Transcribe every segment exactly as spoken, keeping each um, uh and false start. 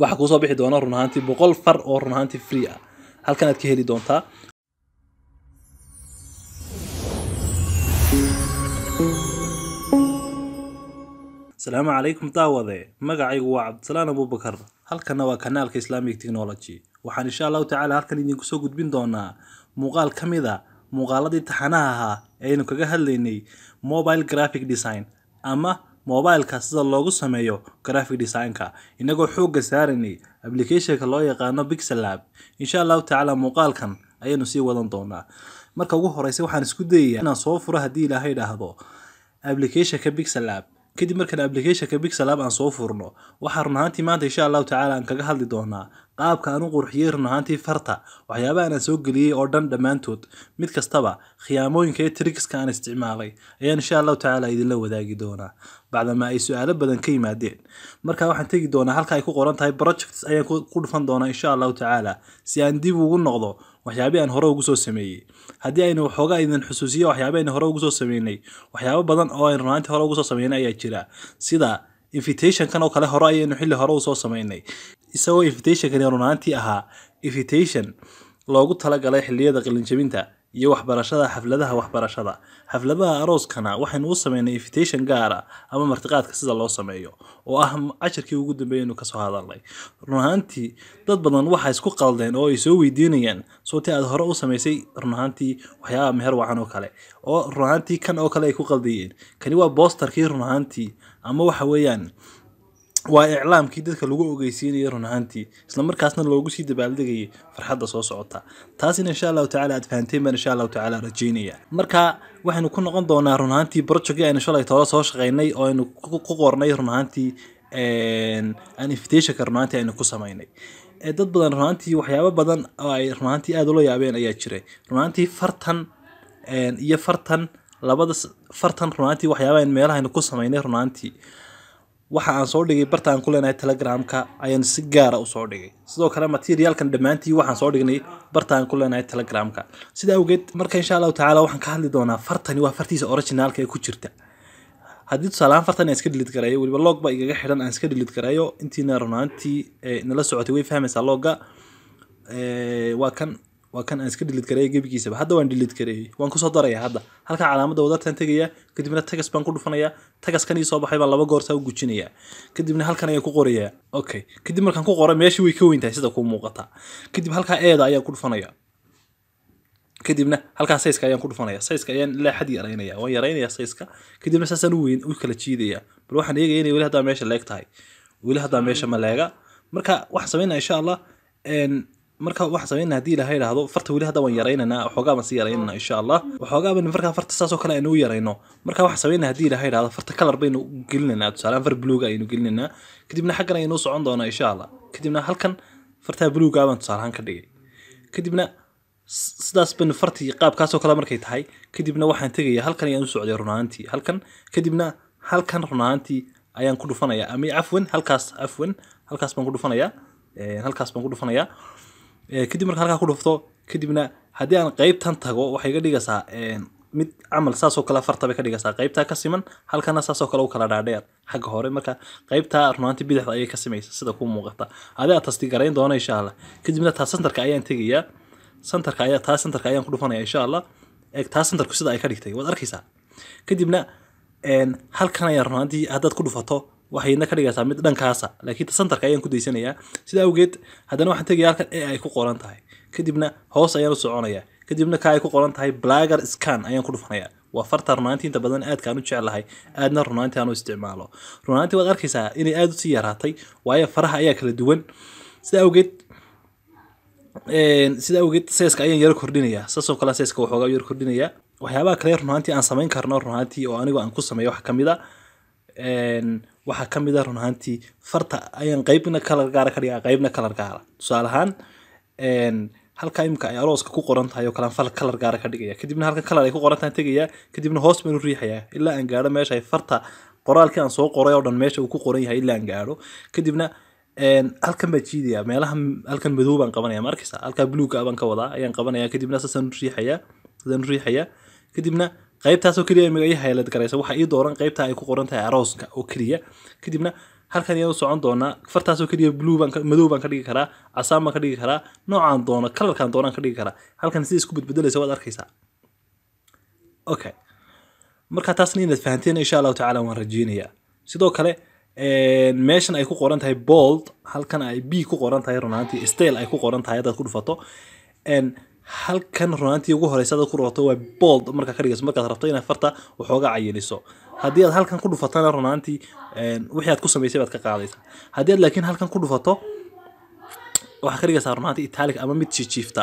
waxaa ku soo bixi doona run ahaantii boqol far oo run ahaantii free ah halkan aad ka heli doontaa. السلام عليكم تعوضي مقعيق وعبد سلام أبو بكر هالكنا وكنال كإسلاميك تكنولوجي وحن إن شاء الله تعالى هالكنا إني كسو قد بين دونا مقال كميدا مقالة تحناها أي نكجه هالليني موبايل جرافيك ديزاين أما موبايل كاسد اللوجو سمايو جرافيك ديزاين كا إنكو حوج سارني أبليكيشن كلا يقانا بيكسل لاب إن شاء الله تعالى مقال كم أي نسي ولن دونا مركب وحر يسوي حن سكودي أنا صوفرة هدي لهاي ده هذا أبليكيشن كبيكسل لاب كدي مركن ابلكيشن كبيكسل لاب ان سو فورنو waxa runaantii maanta insha Allah ta'ala aan kaga hadli doona qaabka aanu qurxiyay runaantii farta waxyaabaha aan soo galiyay oo dhan dhamaantood mid kastaba khiyaamooyinka iyo tricks-ka aan isticmaalay ayaan insha Allah ta'ala idin la wadaagi doona bacda ma ay su'aalo badan ka yimaadeen marka waxaan tagi doona halka ay ku qoran tahay projects ayaan ku dhufan doona insha Allah ta'ala si aan dib ugu noqdo waxyaabaha aan hore ugu soo sameeyay haddii aynu xoogaa idin xusuusiyo waxyaabaha aan hore ugu soo sameeynay waxyaabo badan oo aan runaantii hore ugu soo sameeynay ayaa jira sida invitation kan oo kale hore ayaynu xilli hore u soo sameeynay isagoo invitation kan runaantii ahaa invitation loogu talagalay xilliyada qalinjabinta iyo waxbarashada xafladaha waxbarashada xafladaha arooskana waxaanu u sameeynay invitation gaar ah ama martiqaadka sida loo sameeyo oo ah casharkii ugu dambeeyay ka soo hadalay runaantii dad badan waxa isku qaldeen oo ay soo weydiinayaan soo tii aad hore u sameysay runaantii waxyaabaha meher wacan oo kale oo runaantii kan oo kale ay ku qaldiyeen kani waa posterkii runaantii ama waxa weeyaan waa iclaamkii dadka lagu ogeysiinay runaantii isla markaasna loogu sii dabaaldegay farxadda soo socota taasina insha Allah ta'ala aad fahanteen baan insha Allah ta'ala rajeynaya marka waxaanu ku noqon doonaa runaantii project ayaan shalay toos soo shaqeynay oo aynu ku qornay runaantii een an invitation runaantii aynu ku sameeynay ee dad badan runaantii waxyaabo badan oo ay runaantii aad u yaabeen ayaa jiray runaantii fartan een iyo fartan labada fartan runaantii waxyaabo in meelaha aynu ku sameeynay runaantii waxa aan soo dhigay bartaan ku leenahay Telegram-ka ayaan si gaar ah u soo dhigay sidoo kale material-kan dhamaantii waxaan soo dhignay bartaan ku leenahay Telegram-ka sida awgeed marka insha Allah ta'ala waxaan ka hadli doonaa fartani waa fartiisa original-ka ee ku jirta haddii salaam fartan iska delete garayo waliba logba igaga xiran aan iska delete garayo intiina runaantii inala socotay way fahmaysaa logga ee waa kan waa kan aan iska delete garay gabigiisaba hadda waan delete garay waan ku soo darayaa hadda halka calaamada wadartan tagaya kadibna tagas baan ku dhufanaya tagaskan isoo baxay baan laba goorta u gujinaya kadibna halkan ayaa ku qoraya okay kadib markan ku qoray meeshii way ka weyntahay sida ku muuqata kadib halka eeda ayaa ku dhufanaya kadibna halka size-ka ayaan ku dhufanaya size-ka ayaan la xad yareynaya waan yareynaya size-ka kadibna saasan u weyn u kala jiidaya bal waxaan eegay inay wali hadda meesha leeg tahay wali hadda meesha ma leega marka wax sameeynaa insha Allah een marka waxa sameeynaa hadii ilaahay raado farta wali hadda waan yareeynaa xogaaban si yareeynaa insha Allah xogaaban marka farta saaso kale aynu yareeyno marka waxa sameeynaa hadii ilaahay raado farta color baynu gelinaa tusaale far blue ga aynu gelinaa kadibna xaqan aynu socon doona insha Allah kadibna halkan farta blue ga aynu tusaalahan ka dhigay kadibna sidaas ban fartii qaabkaas oo kale markay tahay kadibna waxaan tagayaa halkan aynu socday runaantii halkan kadibna halkan runaantii ayaan ku dhufanaya ama afwan halkaas afwan halkaas baan ku dhufanaya ee halkaas baan ku dhufanaya kadib marka halka ku dhufto kadibna hadii aan qaybtan tago waxay iga dhigaysaa een mid amal saas oo kala farta bay ka dhigaysaa qaybta ka siman halkana saas oo kala u kala dhaadheer xagga hore marka qaybta runaanti bidixda ay ka sameeyay sida ku muuqata adaa tasti gareyn doona insha Allah kadibna taas santarka ayaan tagayaa santarka ayaa taas santarka ayaan ku dhufanaya insha Allah eeg taas santarku sida ay ka dhigtay wad arkaysaa kadibna een halkana yar runaanti aad ku dhufato waxayna ka dhigaysaa mid dhankaasa laakiin santarka ayaan ku deysanayaa sida awgeed hadana waxaan tagayaa halka ay ku qoran tahay kadibna hoos ayaan u soconayaa kadibna ka ay ku qoran tahay blogger scan ayaan ku dhufanayaa waa farta runaantii inta badan aad kaan u jecelahay aadna runaantii aan u isticmaalo runaantii waad arkaysaa inay aad u sii yaraatay waayo faraha ayaa kala duwan sida awgeed een sida awgeed size-ka ayaan yar kordhinayaa saasoo kala size-ka waxa uu yar kordhinayaa waxyaabaha kale runaantii aan sameyn karno runaantii oo anigu aan ku sameeyo wax kamid ah een waxa kamid ah runaantii farta ayaan qaybna kala gaar ka dhigaa qaybna kala gaar tusaale ahaan een halka imka ay arooska ku qoran tahay oo kala fal kala gaar ka dhigaya kadibna halka kala ay ku qoran tahay tagaya kadibna hoos baan u riixaya ilaa aan gaaro meesha ay farta qoraalkii aan soo qoray oo dhan meesha uu ku qoran yahay ilaa aan gaaro kadibna een halkan baa jiidaya meelaha halkan madow baan qabanaya markaysa halka blue ka baan ka wadaa ayaan qabanaya kadibna saasan u riixaya saasan u riixaya kadibna qaybtaas oo kaliya magacay hay'ad garaysa waxa ay dooran qaybta ay ku qoran tahay arooska oo kaliya kadibna halkan ayaan u socon doonaa fartaas oo kaliya blue baan madow baan ka dhigi karaa casaan baan ka dhigi karaa noocaan doono kalarkan doonaan ka dhigi karaa halkan si isku bedbedelaysa waad arkaysaa okay marka taasna inaad fahanteen insha Allah ta'ala waan rajeynayaa sidoo kale een meeshan ay ku qoran tahay bold halkan ay b ku qoran tahay runantii style ay ku qoran tahay dad ku dhufato een halkan runantii ugu horeysa dad ku rooto waa bold marka ka dhigayso marka rabto inaad farta wax uga cayiliso haddii aad halkan ku dhufatana runantii een wixii aad ku sameysay baad ka qaadaysaa haddii aad laakiin halkan ku dhufato waxa ka dhigaysaa runantii italic ama mid jiifta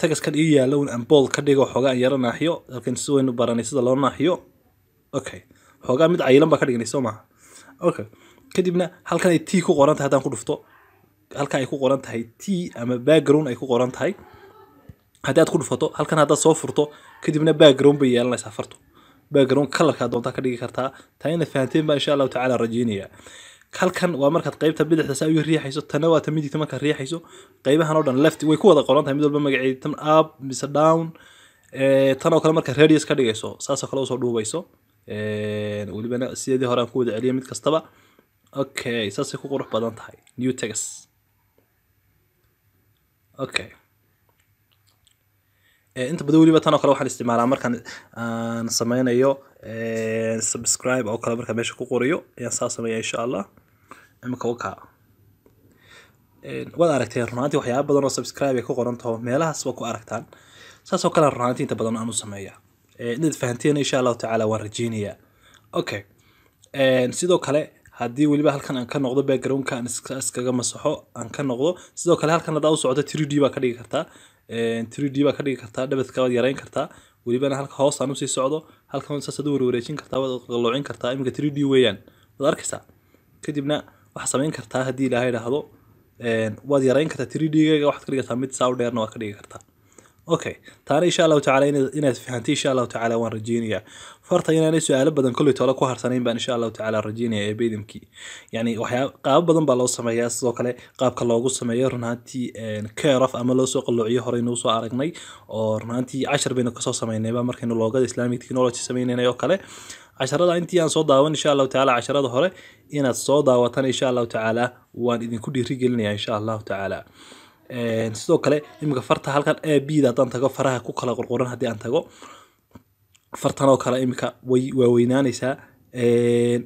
tagas kan iyo yellow and bold ka dhigo xogaa yar naaxiyo laakiin si weyn u baranay sida loo naaxiyo okay xogaa mid aylan ba ka dhignayso ma okay kadibna halkan ay t ku qoran tahay hadaan ku dhufto halkan ay ku qoran tahay t ama background ay ku qoran tahay hadaad ku dhufato halkan hadaad soo furto kadibna background bay yeelanaysaa farto background colorka doonta ka dhigi kartaa taayna fahanteen ba insha Allah ta'ala rajeynaya halkan waa markaad qaybta bidixdaas ay u riixayso tan waa tan midigta marka riixayso qaybahan oo dhan left way ku wada qoran tahay mid walba magaceey tan up mise down ee tan oo kale marka radius ka dhigayso saas oo kale soo dhuubayso ee waliba sidii hore aan ku wada celiyay mid kastaba okay saas ku qurux badan tahay new text okay انت بدو لي بطانه وخلو حالاستعمالها مركان ان سمينايو سبسكرايب او كلا مركان ماشي كقوريو يا ساسمي ان شاء الله امك وكا ان ودا اركتين رنانتي وحيا بدن سبسكرايب اي كقورنتو ميلهاس وا كو اركتان ساسو كلا رنانتي انت بدن انو سميا ان فهمتين ان شاء الله تعالى ورجينيا اوكي ان سيدو كلا هادي وليبا halkan aan ka noqdo background ka aan iskaga masaxo aan ka noqdo sidoo kale halkan aad u socdo three D ba ka dhigi kartaa ee three D ba ka dhigi kartaa dhabadka waad yareyn kartaa waliba halka hoos aan u sii socdo halkan saas aad wareejin kartaa waad qaloocin kartaa imika three D weeyaan waad arkaysaa kadibna wax sameyn kartaa hadii ilaahay raahdo ee waad yareyn kartaa three D-ga wax ka dhigtaa mid saw dheerna waad ka dhigi kartaa okay taana insha Allah ta'ala inaad fahantay insha Allah ta'ala waan rajeynayaa farta inaanay su'aalo badan kulli toole ku harsaneen baan insha Allah ta'ala rajeynayaa beedamkii yani waxya qaab badan baa loo sameeyaa sidoo kale qaabka loogu sameeyo runantii een keeraf ama loo soo qallociyo hore inuu soo aragnay oo runantii cashar bayna ka soo sameeynayba markii inuu loogada Islamic technology sameynayo kale casharada intii aan soo daawan insha Allah ta'ala casharada hore inaad soo daawataan insha Allah ta'ala waan idin ku dhiirigelinayaa insha Allah ta'ala een sidoo kale imika farta halkan A B da tan tago faraha ku kala qorqoran hadii aan tago fartan oo kala imika way weynaanaysa een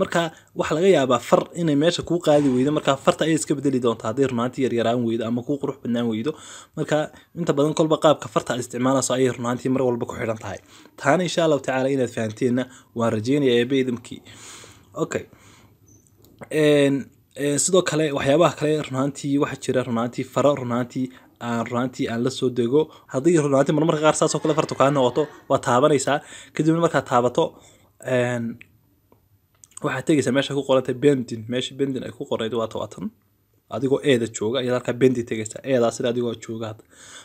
marka wax laga yaabaa far inay meesha ku qaadi weydo marka farta ay iska bedeli doonto hadii runantii yar yaraan weydo ama ku qurux badnaan weydo marka inta badan kolba qaabka farta isticmaalayso ay runantii mar walba ku xidhan tahay taana insha Allah ta'ala inaad fahanteena waan rajeynayaa beedamkii okay een sidoo kale waxyaabaha kale runantii waxa jira runantii faro runantii aan runantii aan la soo dego hadii runantii marmarka qaar saas oo kale farto ka noqoto waa taabanaysa kadib marka taabato een waxa tagaysa meesha ku qorantay bending meesha bending ay ku qorayd waa tobatan adigoo eeda jooga iyo halka bending tagaysa eeda sida adigoo joogaad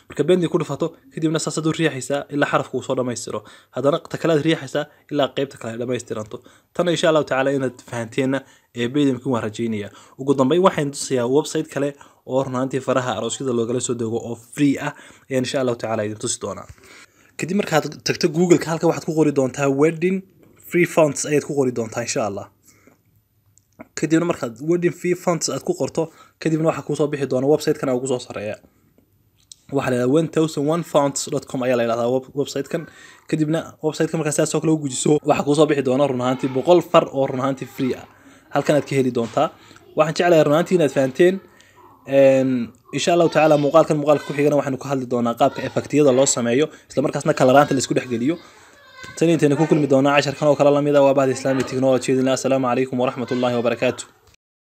marka bending ku dhufato kadibna saas aad u riixaysa ila xarafku uu soo dhameystiro hadana qtakalaad riixaysa ila qaybta kale dhameystirto tan insha Allah ta'ala inaad fahanteena ee beedamku waan rajeynayaa ugu dambeyn waxaan tusayaa website kale oo runantii faraha arooskida looga soo dego oo free ah ee insha Allah ta'ala idin tusi doonaa kadib markaad tagto Google ka halka waxaad ku qori doontaa wedding free fonts ayaad ku qori doontaa insha Allah kadibna markaad wedding free fonts aad ku qorto kadibna waxa ku soo bixi doona website kan ugu soo sareeya waxa la yiraahdaa ten oh one fonts dot com ayaa la yiraahdaa website kan kadibna website kan markaad saas oo kale u gujiso waxa ku soo bixi doona runantii boqol far oo runantii free ah halkan aad ka heli doontaa waxaan jeclahay runantii inaad fahanteen een insha Allah ta'ala muuqaalkan muuqaalka ku xigana waxaanu ka hadli doonaa qaabka effectiyada loo sameeyo isla markaasna kalaraanta la isku dhexgeliyo tan intaana ku kulmi doonaa casharkan oo kala lamid ah waa baahda Islamic technology. Assalamu alaykum wa rahmatullahi wa barakatuh.